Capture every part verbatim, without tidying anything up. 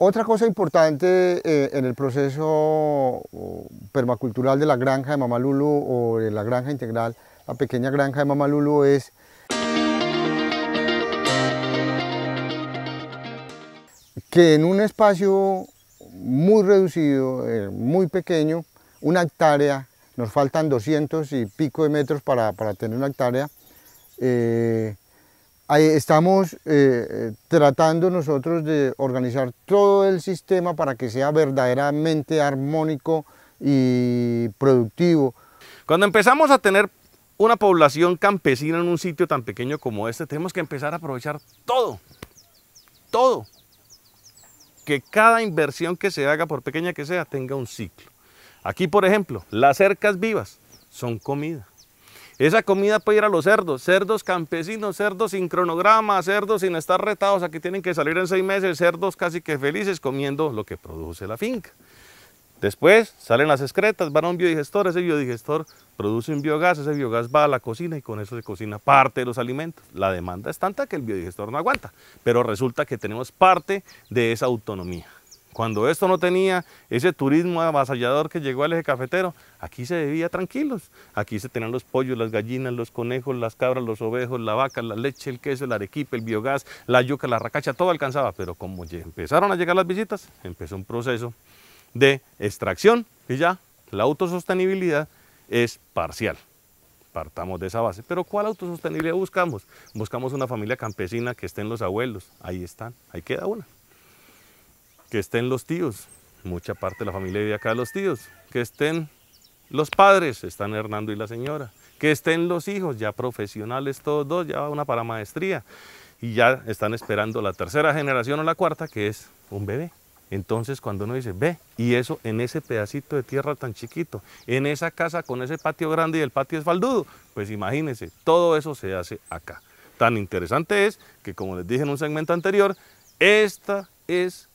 Otra cosa importante eh, en el proceso permacultural de la granja de Mamá Lulú o de la granja integral, la pequeña granja de Mamá Lulú, es que en un espacio muy reducido, eh, muy pequeño, una hectárea, nos faltan doscientos y pico de metros para, para tener una hectárea, eh, estamos eh, tratando nosotros de organizar todo el sistema para que sea verdaderamente armónico y productivo. Cuando empezamos a tener una población campesina en un sitio tan pequeño como este, tenemos que empezar a aprovechar todo, todo. Que cada inversión que se haga, por pequeña que sea, tenga un ciclo. Aquí, por ejemplo, las cercas vivas son comida. Esa comida puede ir a los cerdos, cerdos campesinos, cerdos sin cronograma, cerdos sin estar retados, aquí tienen que salir en seis meses, cerdos casi que felices comiendo lo que produce la finca. Después salen las excretas, van a un biodigestor, ese biodigestor produce un biogás, ese biogás va a la cocina y con eso se cocina parte de los alimentos. La demanda es tanta que el biodigestor no aguanta, pero resulta que tenemos parte de esa autonomía. Cuando esto no tenía ese turismo avasallador que llegó al eje cafetero, aquí se vivía tranquilos. Aquí se tenían los pollos, las gallinas, los conejos, las cabras, los ovejos, la vaca, la leche, el queso, el arequipe, el biogás, la yuca, la racacha, todo alcanzaba. Pero como ya empezaron a llegar las visitas, empezó un proceso de extracción y ya la autosostenibilidad es parcial. Partamos de esa base. Pero ¿cuál autosostenibilidad buscamos? Buscamos una familia campesina que estén los abuelos. Ahí están, ahí queda una. Que estén los tíos, mucha parte de la familia vive acá de los tíos, que estén los padres, están Hernando y la señora, que estén los hijos, ya profesionales todos dos, ya una para maestría, y ya están esperando la tercera generación o la cuarta, que es un bebé. Entonces cuando uno dice, ve, y eso en ese pedacito de tierra tan chiquito, en esa casa con ese patio grande y el patio es faldudo, pues imagínense, todo eso se hace acá. Tan interesante es que, como les dije en un segmento anterior, esta es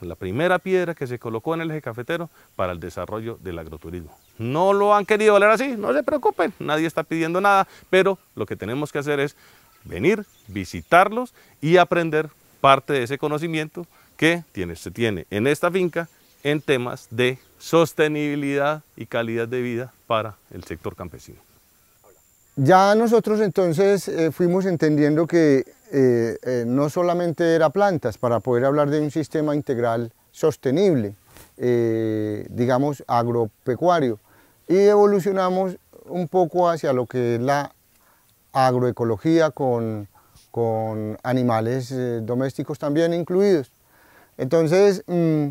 la primera piedra que se colocó en el eje cafetero para el desarrollo del agroturismo. No lo han querido valer así, no se preocupen, nadie está pidiendo nada, pero lo que tenemos que hacer es venir, visitarlos y aprender parte de ese conocimiento que tiene, se tiene en esta finca en temas de sostenibilidad y calidad de vida para el sector campesino. Ya nosotros entonces eh, fuimos entendiendo que eh, eh, no solamente era plantas, para poder hablar de un sistema integral sostenible, eh, digamos agropecuario, y evolucionamos un poco hacia lo que es la agroecología con, con animales eh, domésticos también incluidos. Entonces, mmm,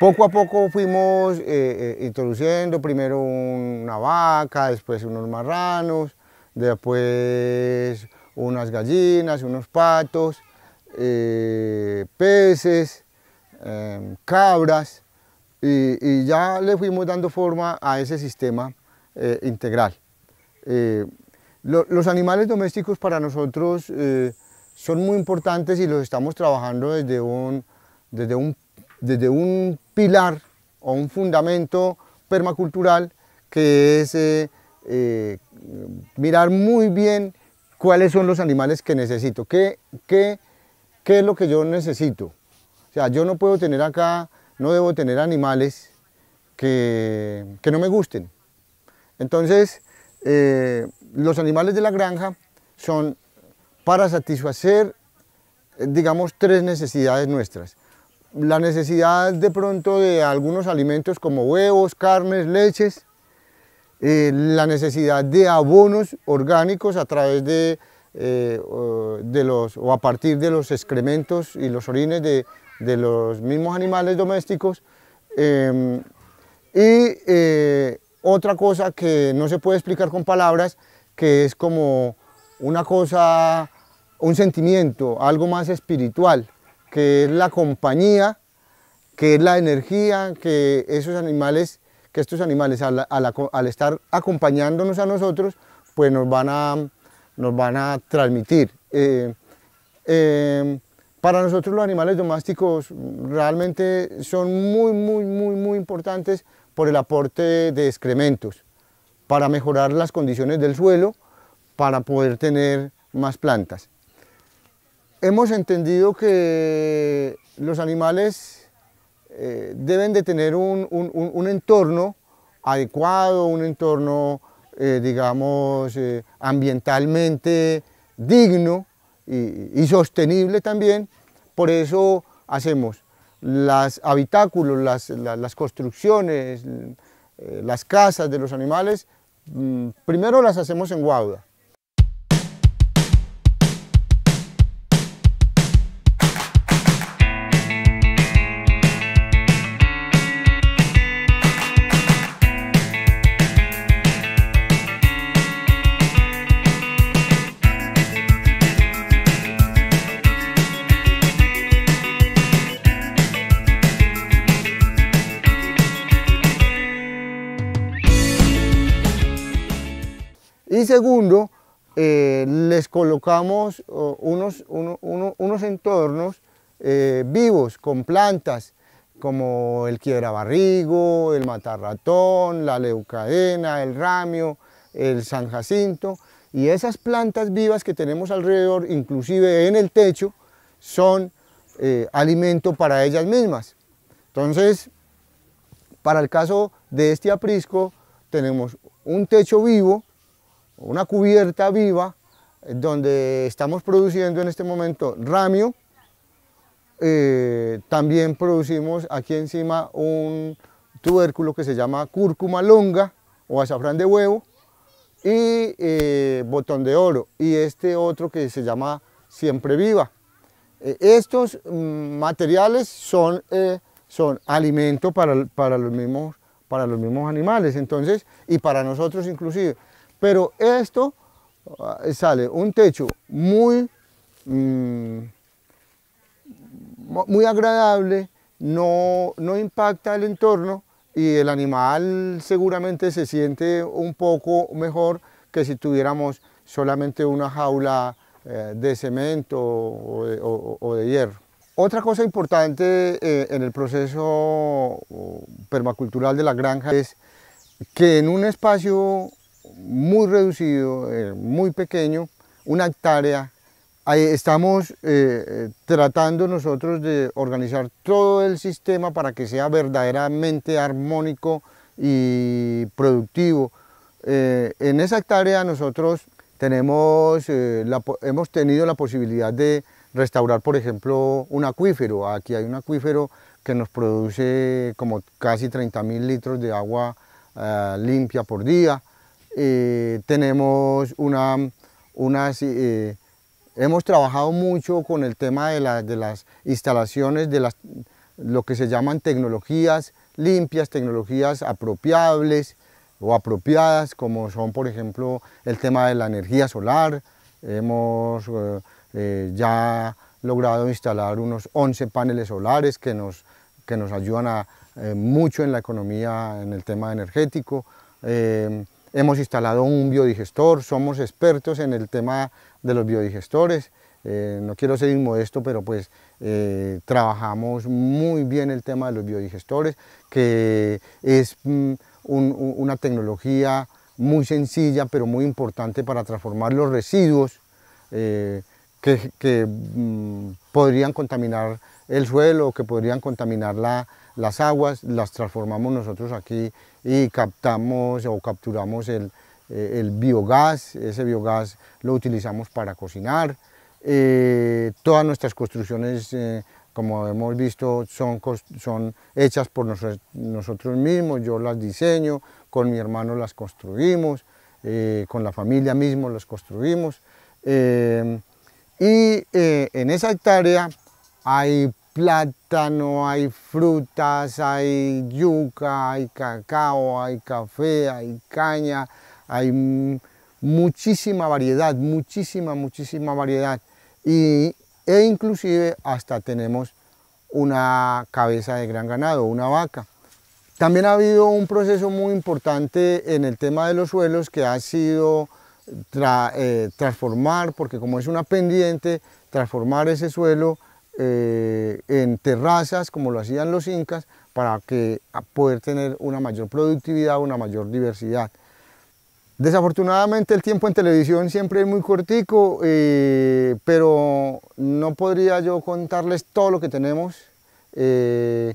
poco a poco fuimos eh, eh, introduciendo primero una vaca, después unos marranos, después unas gallinas, unos patos, eh, peces, eh, cabras, y, y ya le fuimos dando forma a ese sistema eh, integral. Eh, lo, los animales domésticos para nosotros eh, son muy importantes y los estamos trabajando desde un, desde un, desde un pilar o un fundamento permacultural que es eh, eh, mirar muy bien cuáles son los animales que necesito, qué, qué, qué es lo que yo necesito. O sea, yo no puedo tener acá, no debo tener animales que, que no me gusten. Entonces, eh, los animales de la granja son para satisfacer, digamos, tres necesidades nuestras. La necesidad de pronto de algunos alimentos como huevos, carnes, leches, Eh, la necesidad de abonos orgánicos a través de, eh, de los, o a partir de los excrementos y los orines de, de los mismos animales domésticos. Eh, y eh, otra cosa que no se puede explicar con palabras, que es como una cosa, un sentimiento, algo más espiritual, que es la compañía, que es la energía, que esos animales que estos animales al, al, al estar acompañándonos a nosotros, pues nos van a, nos van a transmitir. Eh, eh, para nosotros los animales domésticos realmente son muy, muy, muy, muy importantes por el aporte de excrementos, para mejorar las condiciones del suelo, para poder tener más plantas. Hemos entendido que los animales eh, deben de tener un, un, un, un entorno adecuado, un entorno, eh, digamos, eh, ambientalmente digno y, y sostenible también. Por eso hacemos los habitáculos, las, las, las construcciones, eh, las casas de los animales, mm, primero las hacemos en Guadua. Y segundo, eh, les colocamos unos, uno, uno, unos entornos eh, vivos, con plantas, como el quiebrabarrigo, el matarratón, la leucadena, el ramio, el San Jacinto. Y esas plantas vivas que tenemos alrededor, inclusive en el techo, son eh, alimento para ellas mismas. Entonces, para el caso de este aprisco, tenemos un techo vivo, una cubierta viva donde estamos produciendo en este momento ramio, eh, también producimos aquí encima un tubérculo que se llama cúrcuma longa o azafrán de huevo y eh, botón de oro, y este otro que se llama siempre viva. Eh, estos materiales son, eh, son alimento para, para, los mismos, para los mismos animales, entonces, y para nosotros inclusive. Pero esto sale un techo muy, muy agradable, no, no impacta el entorno y el animal seguramente se siente un poco mejor que si tuviéramos solamente una jaula de cemento o de, o, o de hierro. Otra cosa importante en el proceso permacultural de la granja es que en un espacio muy reducido, eh, muy pequeño, una hectárea. Ahí estamos eh, tratando nosotros de organizar todo el sistema para que sea verdaderamente armónico y productivo. Eh, en esa hectárea nosotros tenemos, eh, la, hemos tenido la posibilidad de restaurar, por ejemplo, un acuífero. Aquí hay un acuífero que nos produce como casi treinta mil litros de agua eh, limpia por día. Eh, tenemos una, unas, eh, hemos trabajado mucho con el tema de, la, de las instalaciones, de las, lo que se llaman tecnologías limpias, tecnologías apropiables o apropiadas, como son por ejemplo el tema de la energía solar. Hemos eh, eh, ya logrado instalar unos once paneles solares que nos, que nos ayudan a, eh, mucho en la economía, en el tema energético. Eh, Hemos instalado un biodigestor, somos expertos en el tema de los biodigestores. Eh, no quiero ser inmodesto, pero pues eh, trabajamos muy bien el tema de los biodigestores, que es mm, un, una tecnología muy sencilla, pero muy importante para transformar los residuos eh, que, que mm, podrían contaminar el suelo, que podrían contaminar la, las aguas, las transformamos nosotros aquí y captamos o capturamos el, el biogás. Ese biogás lo utilizamos para cocinar. Eh, todas nuestras construcciones, eh, como hemos visto, son, son hechas por nos, nosotros mismos. Yo las diseño, con mi hermano las construimos, eh, con la familia mismo las construimos. Eh, y eh, en esa hectárea hay plátano, hay frutas, hay yuca, hay cacao, hay café, hay caña, hay muchísima variedad, muchísima, muchísima variedad. Y, e inclusive hasta tenemos una cabeza de gran ganado, una vaca. También ha habido un proceso muy importante en el tema de los suelos que ha sido tra, eh, transformar, porque como es una pendiente, transformar ese suelo Eh, en terrazas, como lo hacían los incas, para que, poder tener una mayor productividad, una mayor diversidad. Desafortunadamente el tiempo en televisión siempre es muy cortico, eh, pero no podría yo contarles todo lo que tenemos. Eh,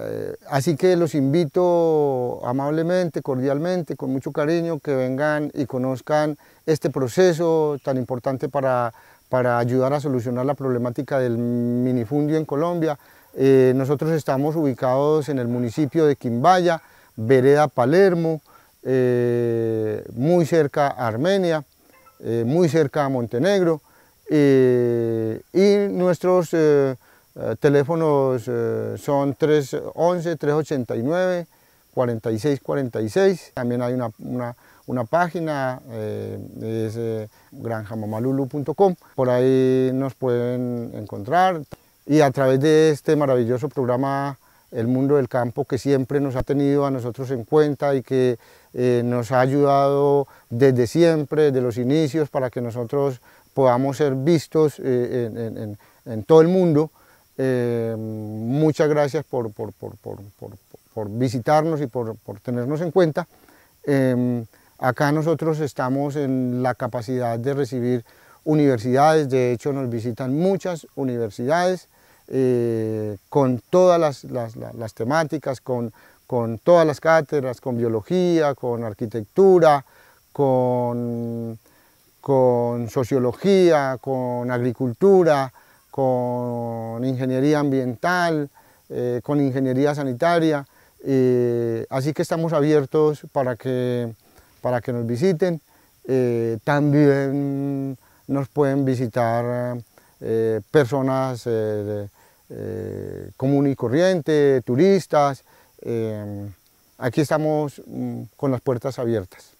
eh, así que los invito amablemente, cordialmente, con mucho cariño, que vengan y conozcan este proceso tan importante para, para ayudar a solucionar la problemática del minifundio en Colombia. Eh, nosotros estamos ubicados en el municipio de Quimbaya, vereda Palermo, eh, muy cerca a Armenia, eh, muy cerca a Montenegro, eh, y nuestros eh, teléfonos eh, son tres once, tres ochenta y nueve, cuarenta y seis cuarenta y seis, también hay una, una, una página, eh, es eh, granja mamalulu punto com, por ahí nos pueden encontrar. Y a través de este maravilloso programa El Mundo del Campo, que siempre nos ha tenido a nosotros en cuenta y que eh, nos ha ayudado desde siempre, desde los inicios, para que nosotros podamos ser vistos eh, en, en, en todo el mundo. Eh, muchas gracias por, por, por, por, por, por visitarnos y por, por tenernos en cuenta. Eh, acá nosotros estamos en la capacidad de recibir universidades, de hecho nos visitan muchas universidades, Eh, con todas las, las, las, las temáticas, con, con todas las cátedras, con biología, con arquitectura, con, con sociología, con agricultura, con ingeniería ambiental, eh, con ingeniería sanitaria, eh, así que estamos abiertos para que, para que nos visiten. Eh, también nos pueden visitar eh, personas eh, de, Eh, común y corriente, turistas. Eh, aquí estamos mm, con las puertas abiertas.